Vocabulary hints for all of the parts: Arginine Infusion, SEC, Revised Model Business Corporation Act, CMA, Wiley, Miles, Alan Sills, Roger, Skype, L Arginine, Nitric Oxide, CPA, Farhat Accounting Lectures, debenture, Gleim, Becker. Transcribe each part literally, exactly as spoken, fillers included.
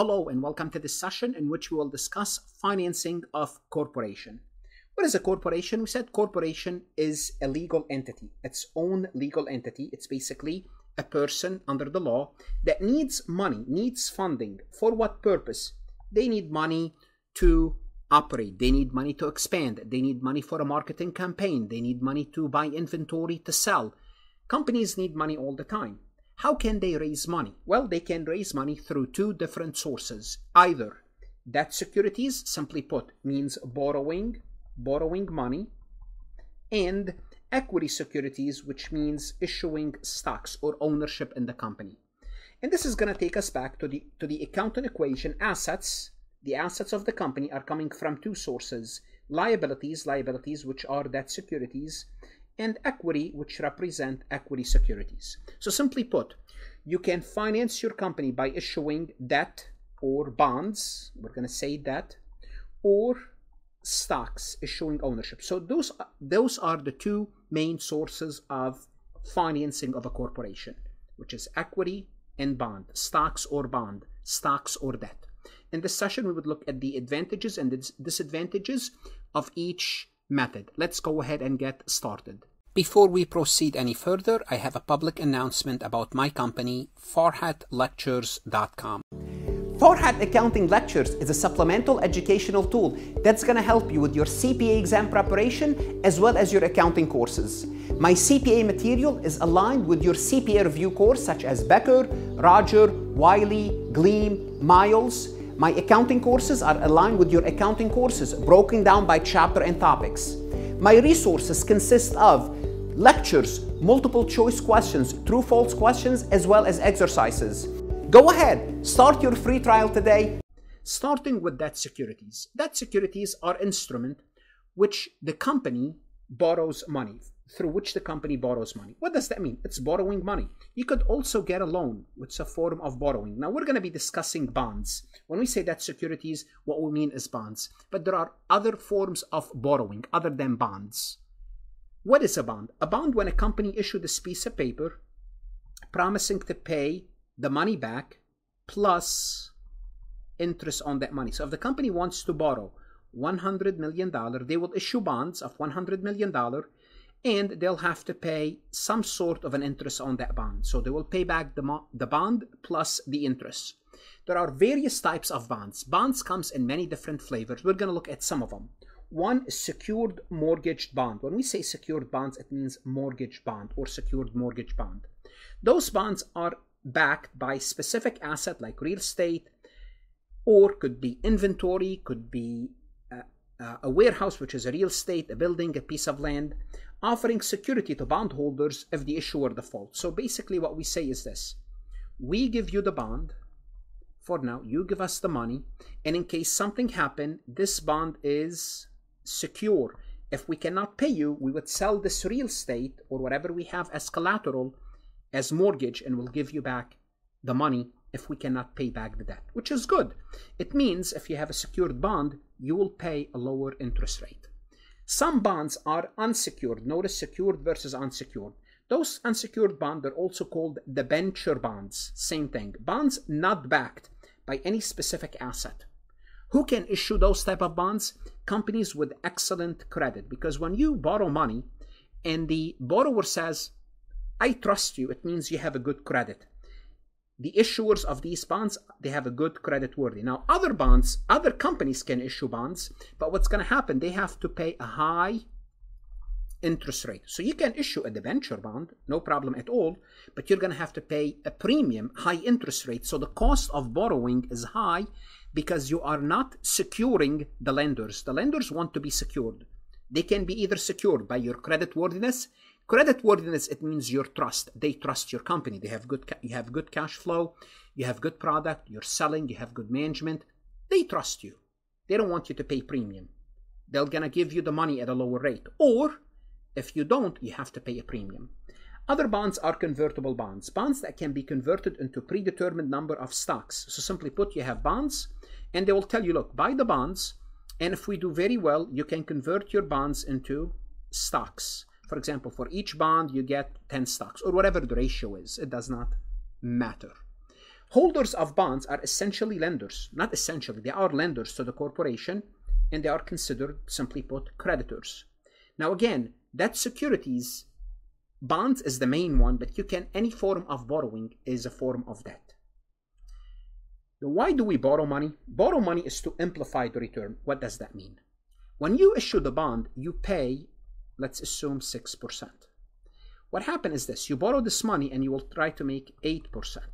Hello and welcome to this session in which we will discuss financing of corporation. What is a corporation? We said corporation is a legal entity, its own legal entity. It's basically a person under the law that needs money, needs funding. For what purpose? They need money to operate. They need money to expand. They need money for a marketing campaign. They need money to buy inventory to sell. Companies need money all the time. How can they raise money? Well, they can raise money through two different sources. Either debt securities, simply put, means borrowing, borrowing money, and equity securities, which means issuing stocks or ownership in the company. And this is going to take us back to the, to the accounting equation. Assets, the assets of the company are coming from two sources. Liabilities, liabilities, which are debt securities, and equity, which represent equity securities. So simply put, you can finance your company by issuing debt or bonds, we're gonna say debt, or stocks, issuing ownership. So those, those are the two main sources of financing of a corporation, which is equity and bond, stocks or bond, stocks or debt. In this session, we would look at the advantages and the disadvantages of each method. Let's go ahead and get started. Before we proceed any further, I have a public announcement about my company, Farhat Lectures dot com. Farhat Accounting Lectures is a supplemental educational tool that's going to help you with your C P A exam preparation as well as your accounting courses. My C P A material is aligned with your C P A review course such as Becker, Roger, Wiley, Gleim, Miles. My accounting courses are aligned with your accounting courses, broken down by chapter and topics. My resources consist of lectures, multiple choice questions, true false questions, as well as exercises. Go ahead, start your free trial today. Starting with debt securities. Debt securities are instruments which the company borrows money, through which the company borrows money. What does that mean? It's borrowing money. You could also get a loan, which is a form of borrowing. Now, we're going to be discussing bonds. When we say debt securities, what we mean is bonds. But there are other forms of borrowing other than bonds. What is a bond? A bond, when a company issued this piece of paper promising to pay the money back plus interest on that money. So if the company wants to borrow one hundred million dollars, they will issue bonds of one hundred million dollars, and they'll have to pay some sort of an interest on that bond. So they will pay back the, the bond plus the interest. There are various types of bonds. Bonds comes in many different flavors. We're going to look at some of them. One is secured mortgaged bond. When we say secured bonds, it means mortgage bond or secured mortgage bond. Those bonds are backed by specific asset like real estate, or could be inventory, could be a, a warehouse, which is a real estate, a building, a piece of land, offering security to bondholders if the issuer defaults. So basically what we say is this: we give you the bond for now, you give us the money, and in case something happened, this bond is secure. If we cannot pay you, we would sell this real estate or whatever we have as collateral, as mortgage, and we'll give you back the money if we cannot pay back the debt, which is good. It means if you have a secured bond, you will pay a lower interest rate. Some bonds are unsecured. Notice secured versus unsecured. Those unsecured bonds are also called debenture bonds. Same thing. Bonds not backed by any specific asset. Who can issue those type of bonds? Companies with excellent credit. Because when you borrow money and the borrower says, I trust you, it means you have a good credit. The issuers of these bonds, they have a good credit worthy. Now, other bonds, other companies can issue bonds, but what's going to happen, they have to pay a high interest rate. So you can issue a debenture bond, no problem at all, but you're going to have to pay a premium, high interest rate. So the cost of borrowing is high because you are not securing the lenders. The lenders want to be secured. They can be either secured by your creditworthiness. Creditworthiness, it means your trust. They trust your company. They have good, you have good cash flow, you have good product, you're selling, you have good management. They trust you. They don't want you to pay premium. They're going to give you the money at a lower rate. Or if you don't, you have to pay a premium. Other bonds are convertible bonds, bonds that can be converted into predetermined number of stocks. So simply put, you have bonds, and they will tell you, look, buy the bonds, and if we do very well, you can convert your bonds into stocks. For example, for each bond, you get ten stocks or whatever the ratio is. It does not matter. Holders of bonds are essentially lenders. Not essentially, they are lenders to the corporation, and they are considered, simply put, creditors. Now again, that securities, bonds is the main one, but you can, any form of borrowing is a form of debt. Why do we borrow money? Borrow money is to amplify the return. What does that mean? When you issue the bond, you pay, let's assume six percent. What happened is this, you borrow this money and you will try to make eight percent.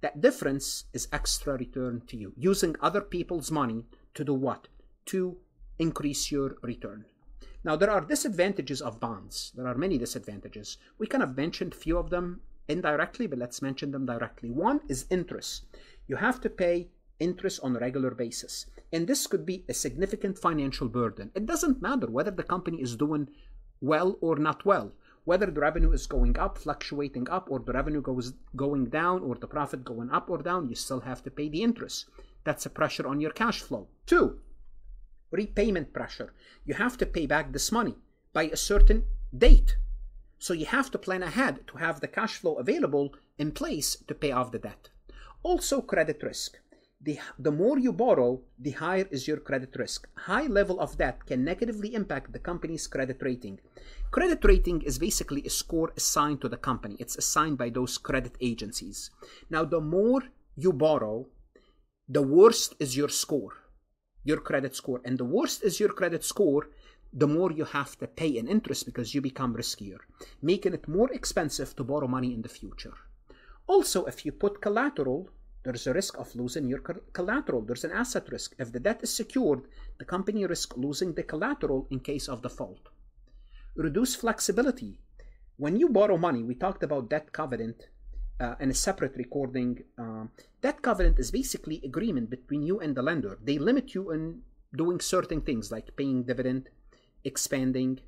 That difference is extra return to you, using other people's money to do what? To increase your return. Now, there are disadvantages of bonds. There are many disadvantages. We kind of mentioned a few of them indirectly, but let's mention them directly. One is interest. You have to pay interest on a regular basis, and this could be a significant financial burden. It doesn't matter whether the company is doing well or not well, whether the revenue is going up, fluctuating up, or the revenue goes going down, or the profit going up or down, you still have to pay the interest. That's a pressure on your cash flow. Two, repayment pressure. You have to pay back this money by a certain date. So you have to plan ahead to have the cash flow available in place to pay off the debt. Also, credit risk. The, the more you borrow, the higher is your credit risk. High level of debt can negatively impact the company's credit rating. Credit rating is basically a score assigned to the company. It's assigned by those credit agencies. Now, the more you borrow, the worse is your score, your credit score. And the worse is your credit score, the more you have to pay in interest because you become riskier, making it more expensive to borrow money in the future. Also, if you put collateral, there's a risk of losing your collateral. There's an asset risk. If the debt is secured, the company risks losing the collateral in case of default. Reduce flexibility. When you borrow money, we talked about debt covenant uh, in a separate recording. Um, debt covenant is basically agreement between you and the lender. They limit you in doing certain things like paying dividend, expanding.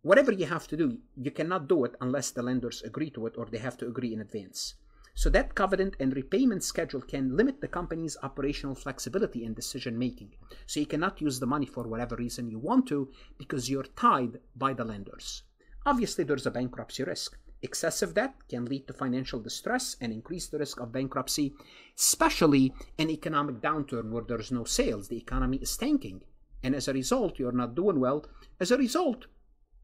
Whatever you have to do, you cannot do it unless the lenders agree to it or they have to agree in advance. So that covenant and repayment schedule can limit the company's operational flexibility and decision-making. So you cannot use the money for whatever reason you want to because you're tied by the lenders. Obviously, there's a bankruptcy risk. Excessive debt can lead to financial distress and increase the risk of bankruptcy, especially in economic downturn where there's no sales. The economy is tanking. And as a result, you're not doing well. As a result,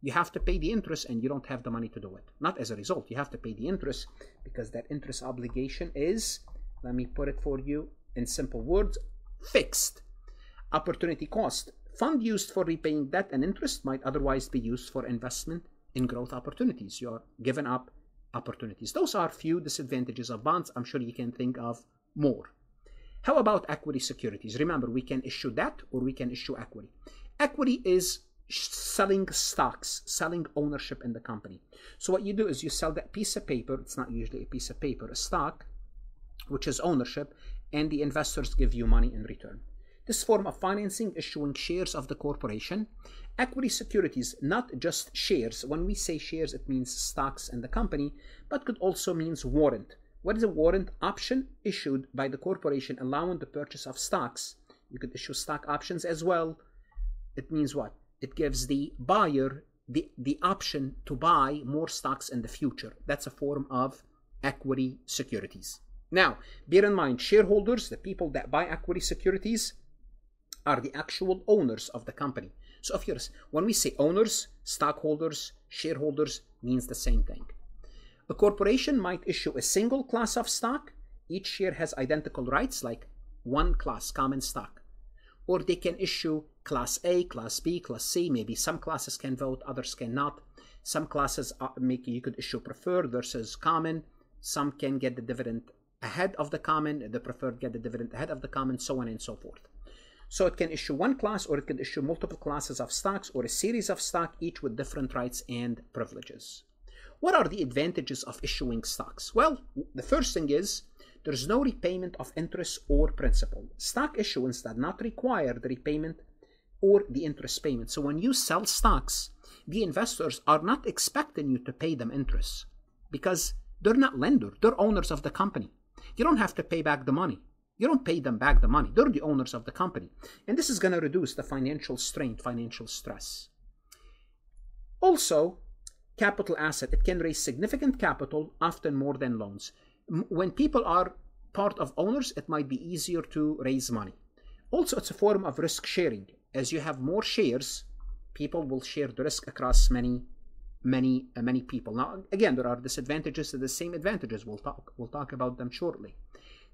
you have to pay the interest and you don't have the money to do it. Not as a result, you have to pay the interest because that interest obligation is, let me put it for you in simple words, fixed. Opportunity cost. Fund used for repaying debt and interest might otherwise be used for investment in growth opportunities. You are giving up opportunities. Those are few disadvantages of bonds. I'm sure you can think of more. How about equity securities? Remember, we can issue debt or we can issue equity. Equity is selling stocks, selling ownership in the company. So what you do is you sell that piece of paper, it's not usually a piece of paper, a stock, which is ownership, and the investors give you money in return. This form of financing, issuing shares of the corporation. Equity securities, not just shares. When we say shares, it means stocks in the company, but could also means warrant. What is a warrant? Option issued by the corporation allowing the purchase of stocks. You could issue stock options as well. It means what? It gives the buyer the, the option to buy more stocks in the future. That's a form of equity securities. Now, bear in mind, shareholders, the people that buy equity securities, are the actual owners of the company. So if you're, when we say owners, stockholders, shareholders, means the same thing. A corporation might issue a single class of stock. Each share has identical rights, like one class, common stock. Or they can issue Class A, Class B, Class C. Maybe some classes can vote, others cannot. Some classes are, make, you could issue preferred versus common. Some can get the dividend ahead of the common. The preferred get the dividend ahead of the common, so on and so forth. So it can issue one class or it can issue multiple classes of stocks or a series of stock, each with different rights and privileges. What are the advantages of issuing stocks? Well, the first thing is, there's no repayment of interest or principal. Stock issuance does not require the repayment or the interest payment. So when you sell stocks, the investors are not expecting you to pay them interest because they're not lenders, they're owners of the company. You don't have to pay back the money. You don't pay them back the money. They're the owners of the company. And this is going to reduce the financial strain, financial stress. Also, capital asset. It can raise significant capital, often more than loans. When people are part of owners, it might be easier to raise money. Also, it's a form of risk sharing. As you have more shares, people will share the risk across many, many, uh, many people. Now, again, there are disadvantages to the same advantages. We'll talk, we'll talk about them shortly.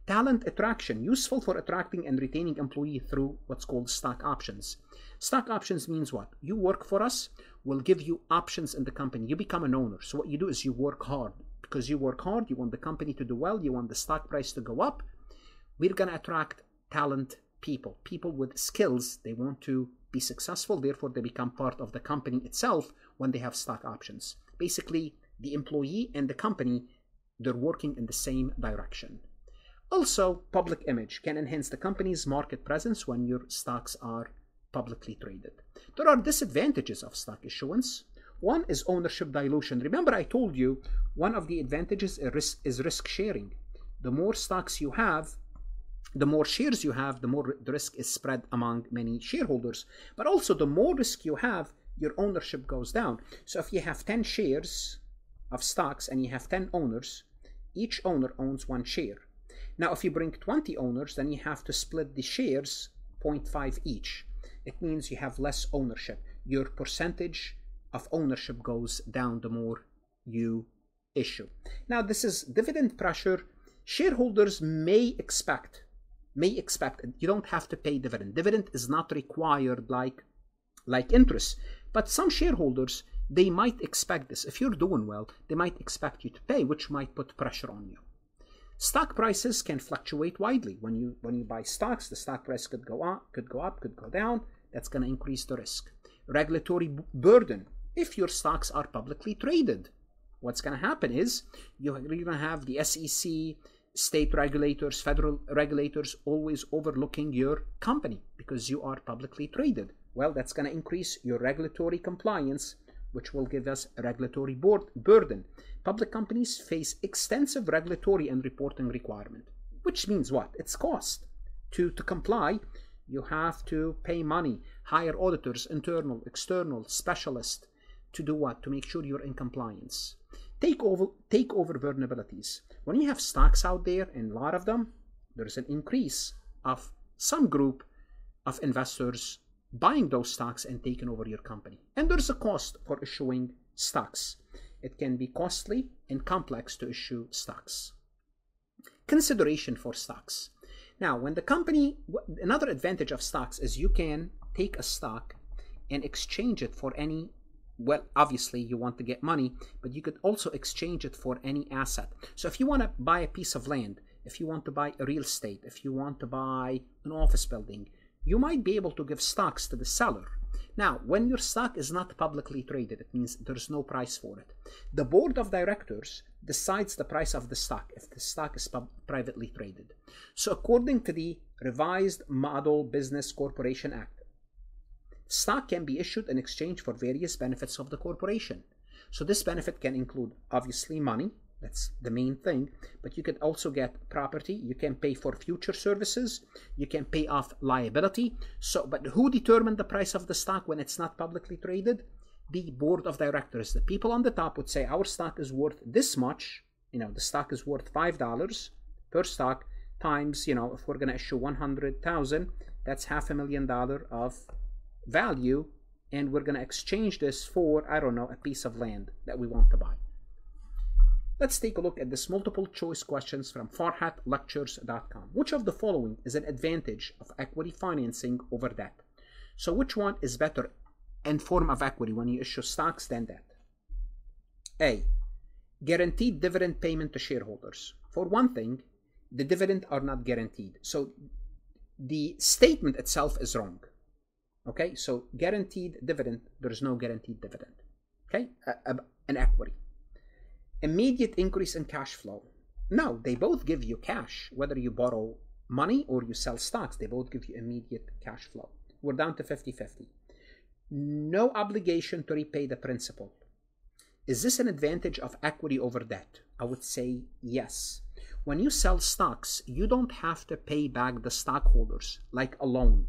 Talent attraction, useful for attracting and retaining employees through what's called stock options. Stock options means what? You work for us, we'll give you options in the company. You become an owner. So what you do is you work hard. Because you work hard, you want the company to do well, you want the stock price to go up. We're going to attract talent people, people with skills. They want to be successful, therefore they become part of the company itself when they have stock options. Basically, the employee and the company, they're working in the same direction. Also, public image can enhance the company's market presence when your stocks are publicly traded. There are disadvantages of stock issuance. One is ownership dilution. Remember, I told you one of the advantages is risk sharing. The more stocks you have, the more shares you have, the more the risk is spread among many shareholders. But also, the more risk you have, your ownership goes down. So if you have ten shares of stocks and you have ten owners, each owner owns one share. Now, if you bring twenty owners, then you have to split the shares zero point five each. It means you have less ownership. Your percentage of ownership goes down the more you issue. Now, this is dividend pressure. Shareholders may expect, may expect, you don't have to pay dividend. Dividend is not required like, like interest. But some shareholders, they might expect this. If you're doing well, they might expect you to pay, which might put pressure on you. Stock prices can fluctuate widely. When you when you buy stocks, the stock price could go up, could go up, could go down. That's going to increase the risk. Regulatory burden. If your stocks are publicly traded, what's going to happen is you're going to have the S E C, state regulators, federal regulators always overlooking your company because you are publicly traded. Well, that's going to increase your regulatory compliance, which will give us a regulatory board burden. Public companies face extensive regulatory and reporting requirement, which means what? It's cost. To, to comply, you have to pay money, hire auditors, internal, external, specialists, to do what? To make sure you're in compliance. Take over, take over vulnerabilities. When you have stocks out there, and a lot of them, there's an increase of some group of investors buying those stocks and taking over your company. And there's a cost for issuing stocks. It can be costly and complex to issue stocks. Consideration for stocks. Now, when the company, another advantage of stocks is you can take a stock and exchange it for any, well, obviously you want to get money, but you could also exchange it for any asset. So if you want to buy a piece of land, if you want to buy a real estate, if you want to buy an office building, you might be able to give stocks to the seller. Now, when your stock is not publicly traded, it means there's no price for it. The board of directors decides the price of the stock if the stock is privately traded. So according to the Revised Model Business Corporation Act, stock can be issued in exchange for various benefits of the corporation. So this benefit can include, obviously, money. That's the main thing. But you could also get property. You can pay for future services. You can pay off liability. So, but who determined the price of the stock when it's not publicly traded? The board of directors. The people on the top would say, our stock is worth this much. You know, the stock is worth five dollars per stock times, you know, if we're going to issue one hundred thousand, that's half a million dollar of value. And we're going to exchange this for, I don't know, a piece of land that we want to buy. Let's take a look at this multiple choice questions from Farhat Lectures dot com. Which of the following is an advantage of equity financing over debt? So which one is better in form of equity when you issue stocks than debt? A. Guaranteed dividend payment to shareholders. For one thing, the dividends are not guaranteed. So the statement itself is wrong. Okay, so guaranteed dividend, there is no guaranteed dividend. Okay, an equity. Immediate increase in cash flow. No, they both give you cash. Whether you borrow money or you sell stocks, they both give you immediate cash flow. We're down to fifty fifty. No obligation to repay the principal. Is this an advantage of equity over debt? I would say yes. When you sell stocks, you don't have to pay back the stockholders like a loan.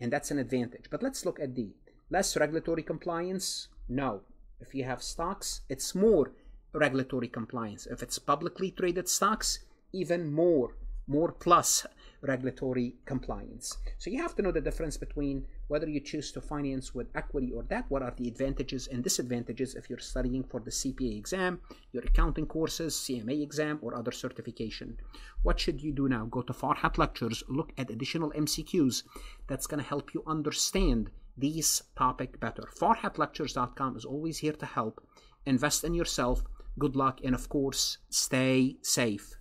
And that's an advantage. But let's look at D. Less regulatory compliance? No. If you have stocks, it's more regulatory compliance. If it's publicly traded stocks, even more more plus regulatory compliance. So you have to know the difference between whether you choose to finance with equity or debt, what are the advantages and disadvantages if you're studying for the C P A exam, your accounting courses, C M A exam, or other certification. What should you do now? Go to Farhat Lectures, look at additional M C Qs. That's going to help you understand these topic better. Farhat lectures dot com is always here to help. Invest in yourself. Good luck, and of course, stay safe.